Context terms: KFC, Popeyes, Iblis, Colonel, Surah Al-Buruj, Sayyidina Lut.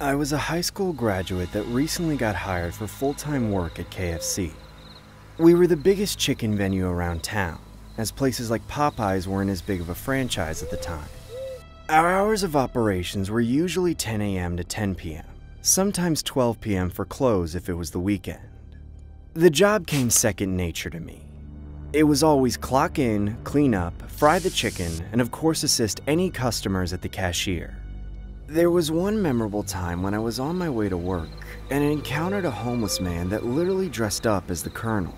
I was a high school graduate that recently got hired for full-time work at KFC. We were the biggest chicken venue around town, as places like Popeyes weren't as big of a franchise at the time. Our hours of operations were usually 10 a.m. to 10 p.m., sometimes 12 p.m. for close if it was the weekend. The job came second nature to me. It was always clock in, clean up, fry the chicken, and of course assist any customers at the cashier. There was one memorable time when I was on my way to work and encountered a homeless man that literally dressed up as the Colonel.